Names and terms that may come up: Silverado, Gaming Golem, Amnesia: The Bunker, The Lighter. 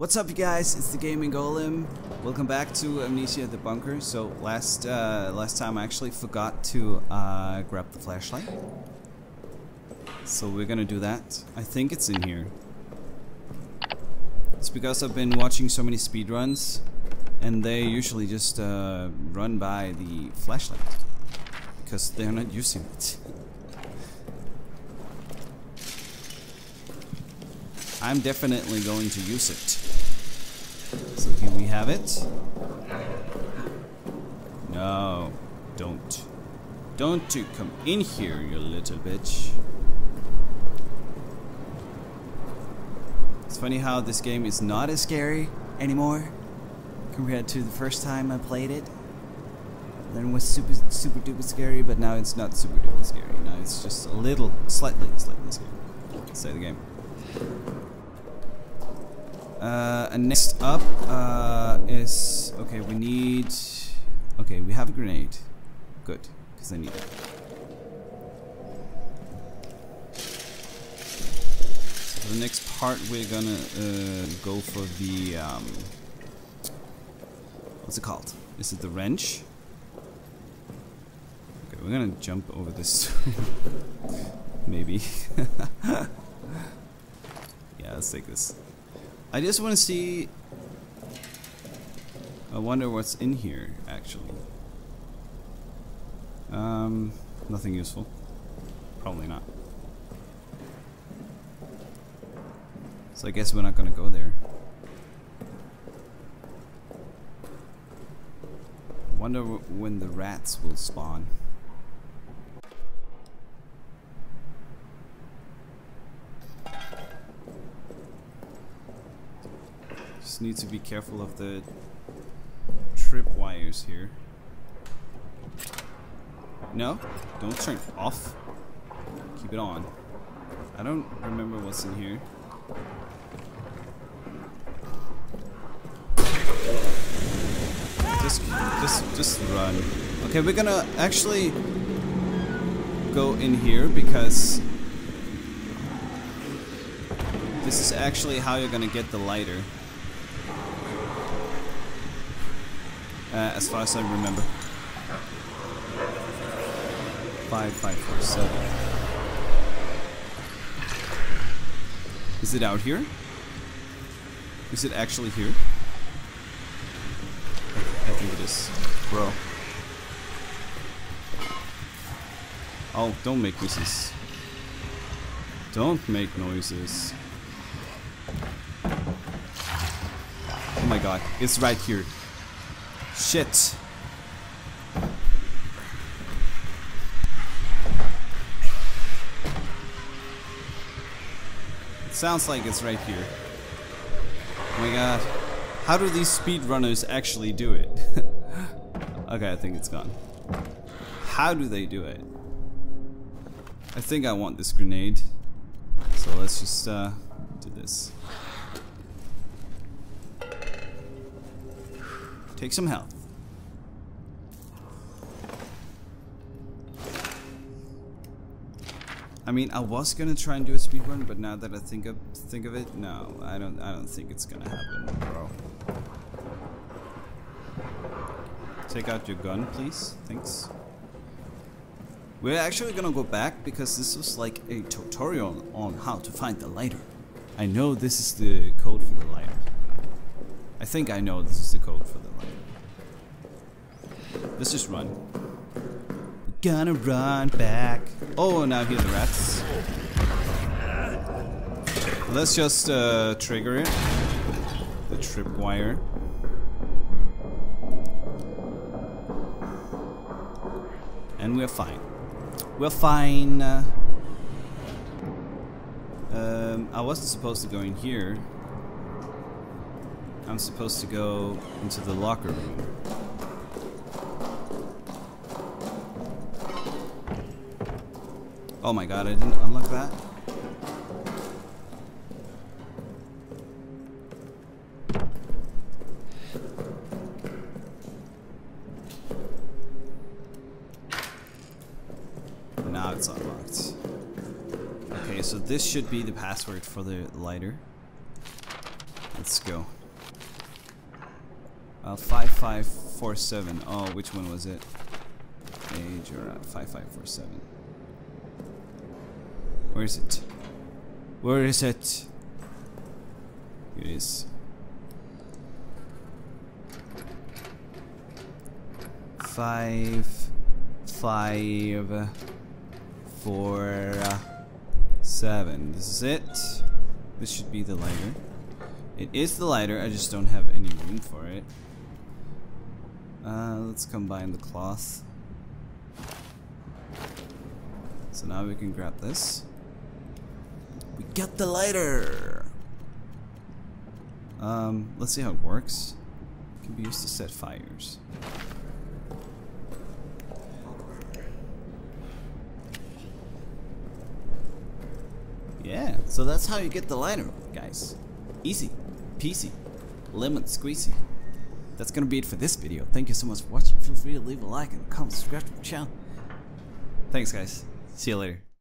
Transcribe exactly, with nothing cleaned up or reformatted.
What's up, you guys? It's the Gaming Golem. Welcome back to Amnesia: The Bunker. So last uh, last time I actually forgot to uh, grab the flashlight, so we're gonna do that. I think it's in here. It's because I've been watching so many speedruns, and they usually just uh, run by the flashlight because they're not using it. I'm definitely going to use it. So here we have it. No, don't. Don't you come in here, you little bitch. It's funny how this game is not as scary anymore compared to the first time I played it. Then it was super, super duper scary, but now it's not super duper scary. Now it's just a little, slightly, slightly scary. Let's save the game. Uh, and next up uh, is okay. We need okay. We have a grenade. Good, because I need it. So for the next part, we're gonna uh, go for the um, what's it called? Is it the wrench? Okay, we're gonna jump over this. Maybe. Yeah, let's take this. I just want to see. I wonder what's in here, actually. Um, nothing useful. Probably not. So I guess we're not gonna go there. Wonder when the rats will spawn. Need to be careful of the trip wires here. No, don't turn it off. Keep it on. I don't remember what's in here. Just, just, just run. Okay, we're gonna actually go in here because this is actually how you're gonna get the lighter. Uh, as far as I remember. Five, five, four, seven. Is it out here? Is it actually here? I think it is. Bro. Oh, don't make noises. Don't make noises. Oh my god, it's right here. Shit. It sounds like it's right here. Oh my god. How do these speedrunners actually do it? Okay, I think it's gone. How do they do it? I think I want this grenade. So let's just uh, do this. Take some health. I mean, I was gonna try and do a speedrun, but now that I think of think of it, no, I don't. I don't think it's gonna happen, bro. Take out your gun, please. Thanks. We're actually gonna go back because this was like a tutorial on how to find the lighter. I know this is the code for the lighter. I think I know this is the code for the light. Let's just run. We're gonna run back. Oh, now here are the rats. Let's just uh, trigger it. The tripwire. And we're fine. We're fine. Uh, um, I wasn't supposed to go in here. I'm supposed to go into the locker room. Oh my god, I didn't unlock that? Now it's unlocked. Okay, so this should be the password for the lighter. Let's go. Uh, five five four seven. Oh, which one was it? Age or five five four seven. Where is it? Where is it? It is. Five, five, four, seven. This is it. This should be the lighter. It is the lighter. I just don't have any room for it. Uh, let's combine the cloth. So now we can grab this. We got the lighter. Um, let's see how it works. It can be used to set fires. Yeah, so that's how you get the lighter, guys. Easy, peasy, lemon squeezy. That's gonna be it for this video. Thank you so much for watching. Feel free to leave a like and comment, subscribe to the channel. Thanks, guys. See you later.